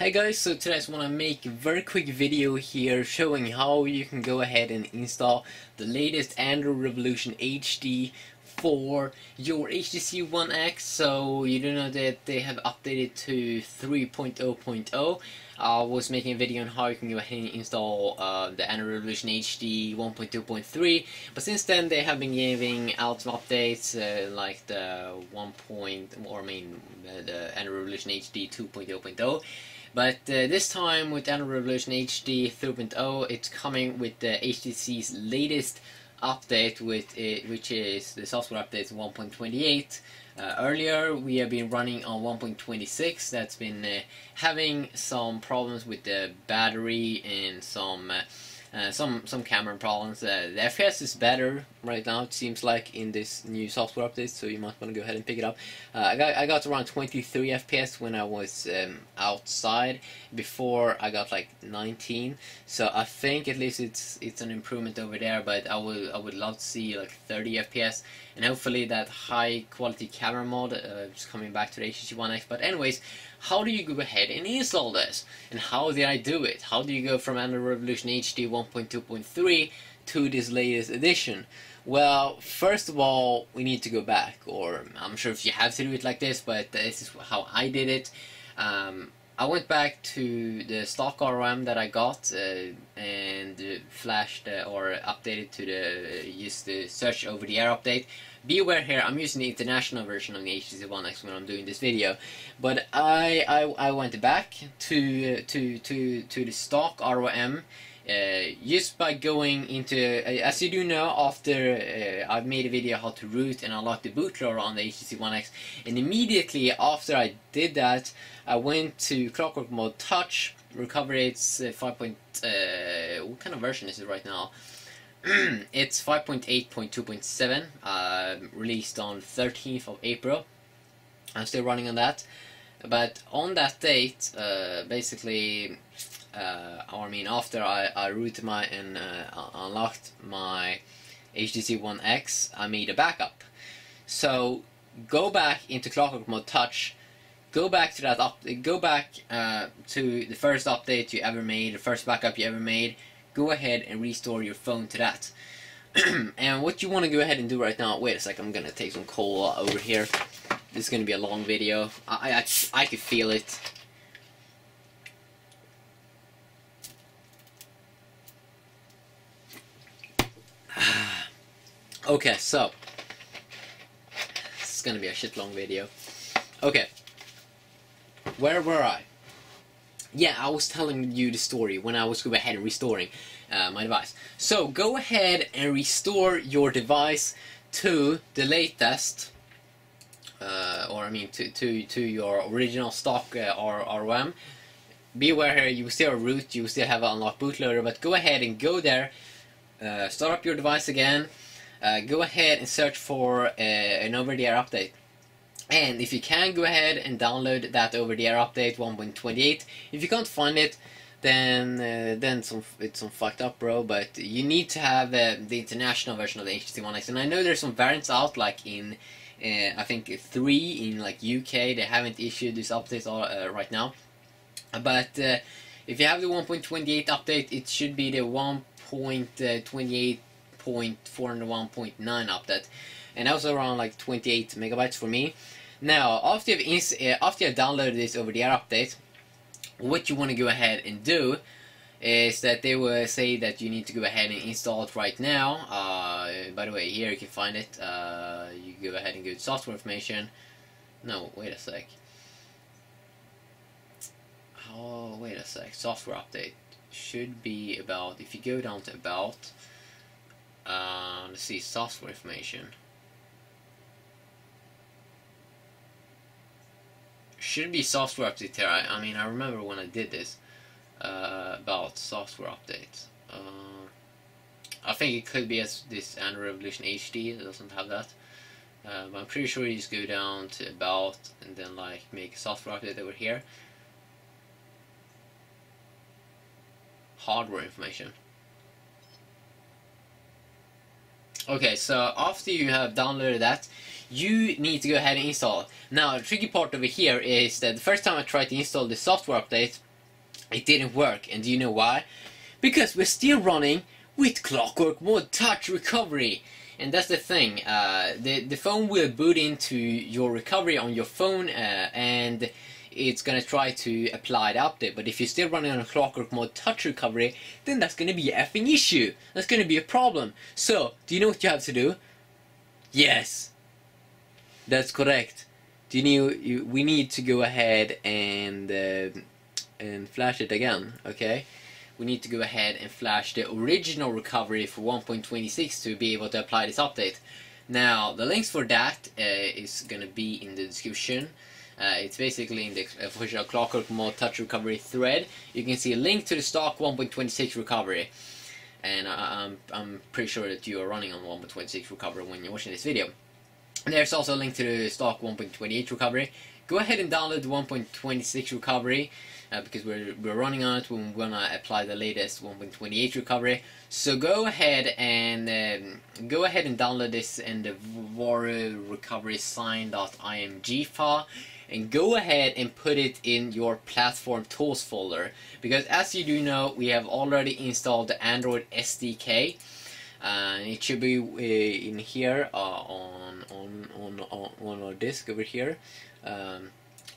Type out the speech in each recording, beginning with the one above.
Hey guys, so today I just want to make a very quick video here showing how you can go ahead and install the latest Android Revolution HD for your HTC One X. So you do know that they have updated to 3.0.0. I was making a video on how you can go ahead and install the Android Revolution HD 1.2.3, but since then they have been giving out some updates like the the Android Revolution HD 2.0.0. But this time with Android Revolution HD 3.0, it's coming with the HTC's latest update, with it, which is the software update 1.28. Earlier we have been running on 1.26. That's been having some problems with the battery and some camera problems. The FPS is better right now, it seems like, in this new software update, so you might want to go ahead and pick it up. I got around 23 FPS when I was outside. Before I got like 19, so I think at least it's an improvement over there, but I would love to see like 30 FPS, and hopefully that high quality camera mod is coming back to the HTC One X. But anyways, how do you go ahead and install this, and how did I do it? How do you go from Android Revolution HD 1.2.3 to this latest edition? Well, first of all, we need to go back, or I'm sure if you have to do it like this, but this is how I did it. I went back to the stock ROM that I got and flashed or updated to use the search over the air update. Be aware here, I'm using the international version of the HTC One X when I'm doing this video, but I went back to the stock ROM just by going into, as you do know, after I've made a video how to root and unlock the bootloader on the HTC One X, and immediately after I did that, I went to ClockworkMod Touch, recovered its 5. What kind of version is it right now? It's 5.8.2.7, released on 13th of April. I'm still running on that, but on that date, basically, I mean, after I rooted my and unlocked my HTC One X, I made a backup. So go back into ClockworkMod Touch. Go back to that to the first update you ever made, the first backup you ever made. Go ahead and restore your phone to that. And what you want to go ahead and do right now, wait a second, I'm gonna take some cola over here. This is gonna be a long video. I could feel it. Okay, so it's gonna be a shit long video. Okay, where were I? Yeah, I was telling you the story when I was going ahead and restoring my device. So go ahead and restore your device to the latest, or I mean to your original stock ROM. Be aware here, you still root, you still have an unlocked bootloader, but go ahead and go there, start up your device again, go ahead and search for an over-the-air update. And if you can, go ahead and download that over-the-air update 1.28. If you can't find it, then it's some fucked up, bro. But you need to have the international version of the HTC One X. And I know there's some variants out, like in I think 3 in like UK. They haven't issued this update right now. But if you have the 1.28 update, it should be the 1.28.4 and the 1.9 update. And that was around like 28 megabytes for me. Now, after you've downloaded this over-the-air update, what you want to go ahead and do is that they will say that you need to go ahead and install it right now. By the way, here you can find it. You go ahead and go to software information. No, wait a sec. Oh, wait a sec. Software update should be about, if you go down to about, let's see, software information. Should be software update here. I mean, I remember when I did this about software updates. I think it could be as this Android Revolution HD. It doesn't have that, but I'm pretty sure you just go down to about and then like make a software update over here. Hardware information. Okay, so after you have downloaded that, you need to go ahead and install it. Now, the tricky part over here is that the first time I tried to install the software update, it didn't work. And do you know why? Because we're still running with ClockworkMod Touch recovery. And that's the thing, the phone will boot into your recovery on your phone, and it's gonna try to apply the update. But if you're still running on a ClockworkMod Touch recovery, then that's gonna be an effing issue. That's gonna be a problem. So, do you know what you have to do? Yes, that's correct. Do you know we need to go ahead and flash it again? Okay. We need to go ahead and flash the original recovery for 1.26 to be able to apply this update. Now, the links for that is going to be in the description. It's basically in the official ClockworkMod Touch recovery thread. You can see a link to the stock 1.26 recovery. And I'm pretty sure that you are running on 1.26 recovery when you're watching this video. And there's also a link to the stock 1.28 recovery. Go ahead and download the 1.26 recovery because we're running on it when we want to apply the latest 1.28 recovery. So go ahead and download this in the recoverysign.img file, and go ahead and put it in your platform tools folder, because as you do know, we have already installed the Android SDK. It should be in here on our disk over here,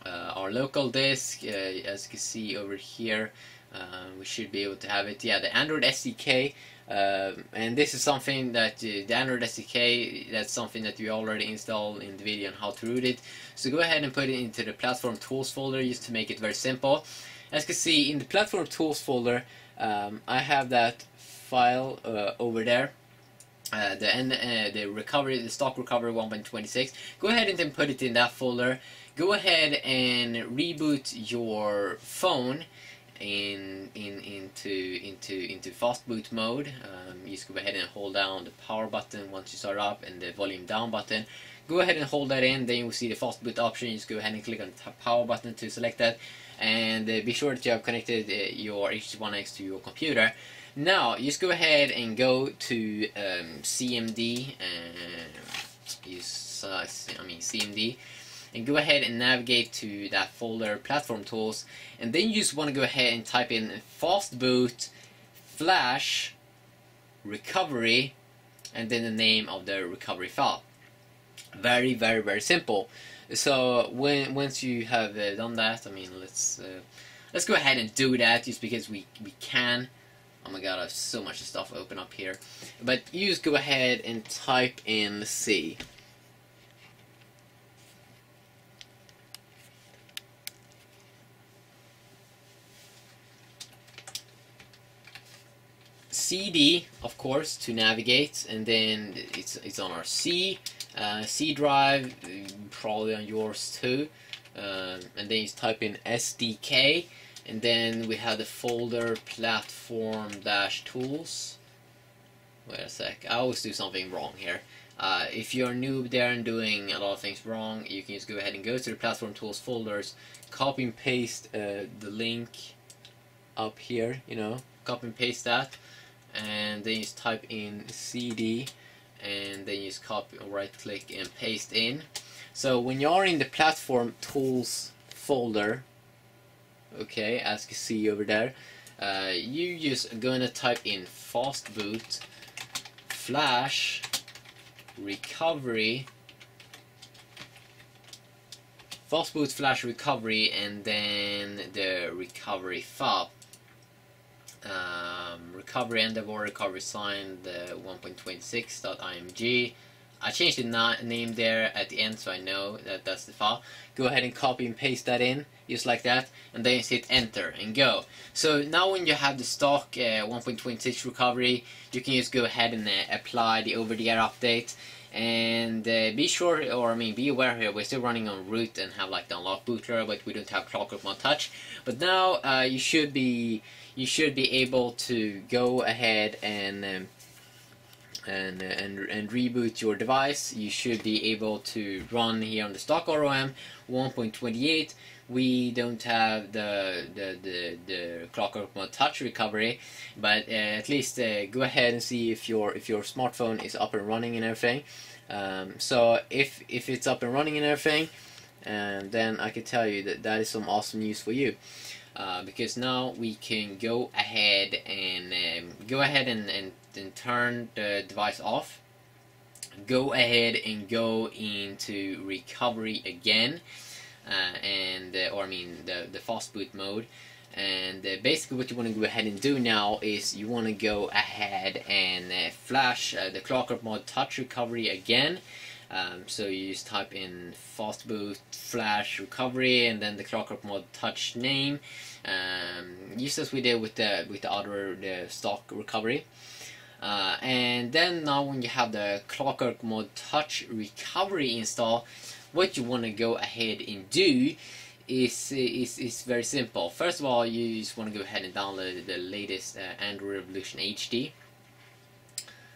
our local disk. As you can see over here, we should be able to have it. Yeah, the Android SDK, and this is something that the Android SDK. That's something that we already installed in the video on how to root it. So go ahead and put it into the platform tools folder, just to make it very simple. As you can see in the platform tools folder, I have that file over there, the stock recovery 1.26. Go ahead and then put it in that folder. Go ahead and reboot your phone into fast boot mode. You just go ahead and hold down the power button once you start up, and the volume down button. Go ahead and hold that in. Then you will see the fast boot option. You just go ahead and click on the power button to select that, and be sure that you have connected your HTC One X to your computer. Now, just go ahead and go to CMD, CMD, and go ahead and navigate to that folder, Platform Tools, and then you just want to go ahead and type in fastboot flash recovery, and then the name of the recovery file. Very, very, very simple. So once you have done that, I mean, let's go ahead and do that just because we can. Oh my god, I have so much stuff open up here. But you just go ahead and type in C. CD, of course, to navigate, and then it's on our C drive, probably on yours too. And then you type in SDK. And then we have the folder platform-tools. Wait a sec, I always do something wrong here. If you're a noob there and doing a lot of things wrong, you can just go ahead and go to the platform tools folders, copy and paste the link up here, you know, copy and paste that, and then you just type in CD, and then you just copy, right click and paste in. So when you're in the platform tools folder, okay, as you see over there, you just gonna type in fastboot flash recovery, fastboot flash recovery, and then the recovery file, recovery endeavor recovery sign the 1.26.img. I changed the name there at the end, so I know that that's the file. Go ahead and copy and paste that in, just like that, and then hit enter and go. So now when you have the stock 1.26 recovery, you can just go ahead and apply the over-the-air update. And be sure, or I mean, be aware here, we're still running on root and have like the unlock bootloader, but we don't have ClockworkMod Touch. But now you should be able to go ahead and reboot your device. You should be able to run here on the stock ROM 1.28. We don't have the ClockworkMod Touch recovery, but at least go ahead and see if your smartphone is up and running and everything. So if it's up and running and everything, and then I can tell you that that is some awesome news for you. because now we can go ahead and turn the device off. Go ahead and go into recovery again, or I mean the fast boot mode. And basically what you want to go ahead and do now is you want to go ahead and flash the ClockworkMod Touch recovery again. So you just type in fast boot flash recovery and then the ClockworkMod Touch name, just as we did with the other stock recovery. And then now when you have the ClockworkMod Touch recovery install, what you want to go ahead and do is very simple. First of all, you just want to go ahead and download the latest Android Revolution HD.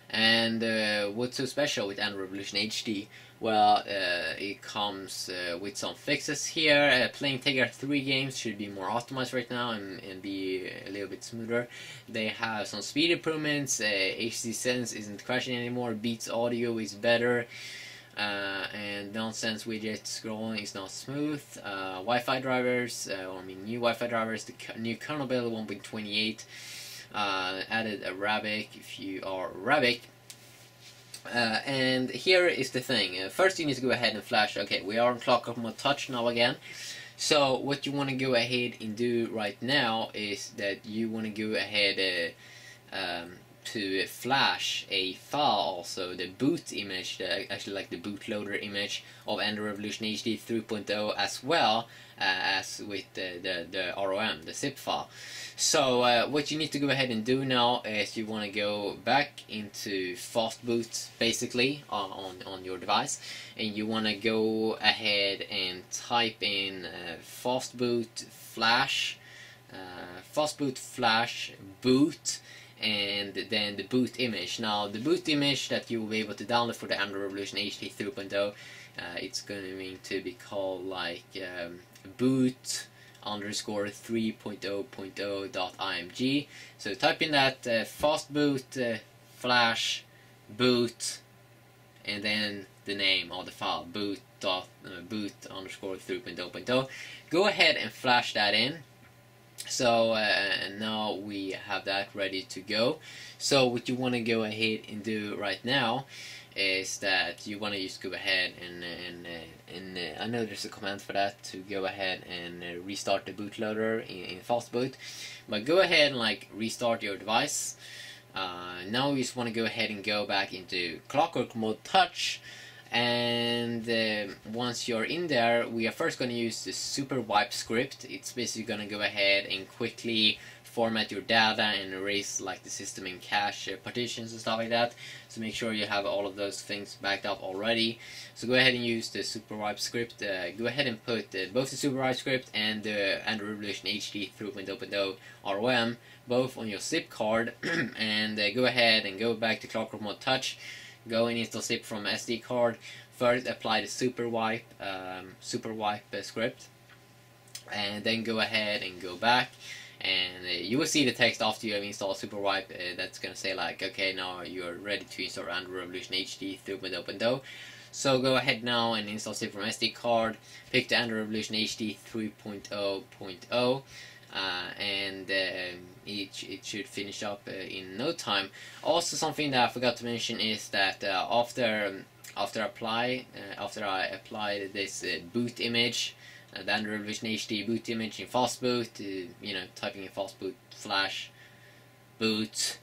And what's so special with Android Revolution HD? Well, it comes with some fixes here. Playing Tegra 3 games should be more optimized right now and be a little bit smoother. They have some speed improvements. HTC Sense isn't crashing anymore. Beats audio is better. And nonsense widget scrolling is not smooth. Wi-Fi drivers, new Wi-Fi drivers, the new kernel build 1.28. Added Arabic if you are Arabic. And here is the thing. First you need to go ahead and flash. Okay, we are on ClockworkMod Touch now again. So what you want to go ahead and do right now is that you want to go ahead to flash a file, so the boot image, the bootloader image of Android Revolution HD 3.0, as well as with the ROM, the zip file. So what you need to go ahead and do now is you want to go back into fast boot, basically on your device, and you want to go ahead and type in fast boot flash boot, and then the boot image. Now the boot image that you will be able to download for the Android Revolution HD 3.0, it's going to be called like boot_3.0.0.img. So type in that fast boot flash boot, and then the name of the file, boot_3.0.0. Go ahead and flash that in. So now we have that ready to go. So what you want to go ahead and do right now is that you want to just go ahead and I know there's a command for that, to go ahead and restart the bootloader in fast boot, but go ahead and like restart your device. Now we just want to go ahead and go back into ClockworkMod Touch. And once you're in there, we are first going to use the super wipe script. It's basically going to go ahead and quickly format your data and erase like the system and cache partitions and stuff like that. So make sure you have all of those things backed up already. So go ahead and use the super wipe script. Go ahead and put both the super wipe script and the Android Revolution HD 3.0 ROM both on your zip card, and go ahead and go back to ClockworkMod Touch. Go and install zip from SD card. First, apply the super wipe script, and then go ahead and go back. And you will see the text after you have installed super wipe. That's gonna say like, okay, now you're ready to install Android Revolution HD 3.0. So go ahead now and install zip from SD card. Pick the Android Revolution HD 3.0.0. And it should finish up in no time. Also, something that I forgot to mention is that after I applied this boot image, the Android Revolution HD boot image in fast boot, typing in fast boot flash boot,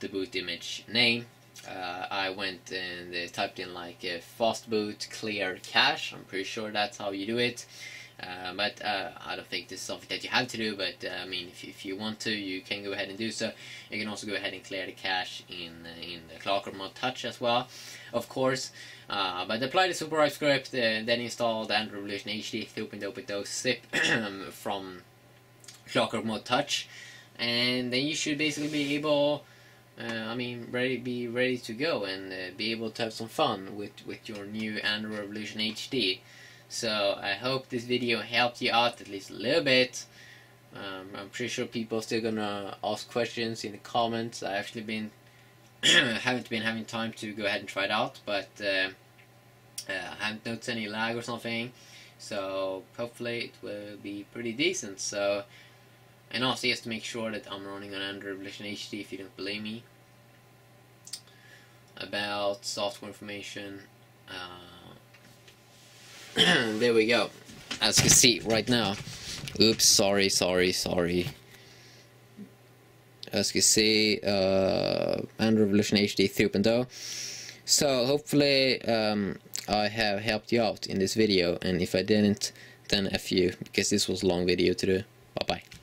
the boot image name, I went and typed in like fast boot clear cache. I'm pretty sure that's how you do it. But I don't think this is something that you have to do, but I mean, if you want to, you can go ahead and do so. You can also go ahead and clear the cache in the ClockworkMod Touch as well, of course. But apply the superwipe script, then install the Android Revolution HD 3.0.0 zip from ClockworkMod Touch, and then you should basically be able, be ready to go and be able to have some fun with your new Android Revolution HD. So I hope this video helped you out at least a little bit. I'm pretty sure people are still gonna ask questions in the comments. I actually haven't been having time to go ahead and try it out, but I haven't noticed any lag or something. So hopefully it will be pretty decent. So and also you have to make sure that I'm running on Android Revolution HD if you don't believe me. About software information, there we go. As you can see right now, oops, sorry. As you can see, Android Revolution HD 3.0. So hopefully I have helped you out in this video, and if I didn't, then F you, because this was a long video to do. Bye bye.